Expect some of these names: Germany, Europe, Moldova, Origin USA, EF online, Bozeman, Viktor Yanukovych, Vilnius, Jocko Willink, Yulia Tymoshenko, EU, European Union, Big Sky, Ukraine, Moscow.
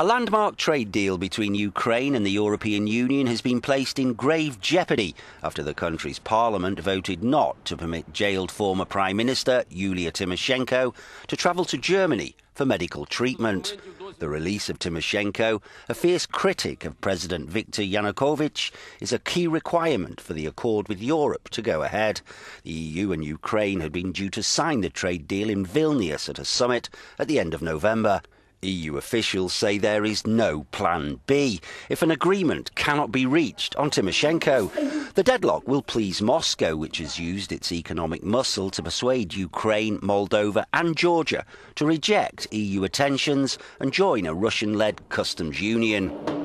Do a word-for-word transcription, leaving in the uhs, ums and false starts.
A landmark trade deal between Ukraine and the European Union has been placed in grave jeopardy after the country's parliament voted not to permit jailed former Prime Minister Yulia Tymoshenko to travel to Germany for medical treatment. The release of Tymoshenko, a fierce critic of President Viktor Yanukovych, is a key requirement for the accord with Europe to go ahead. The E U and Ukraine had been due to sign the trade deal in Vilnius at a summit at the end of November. E U officials say there is no plan B if an agreement cannot be reached on Tymoshenko. The deadlock will please Moscow, which has used its economic muscle to persuade Ukraine, Moldova and Georgia to reject E U attentions and join a Russian-led customs union.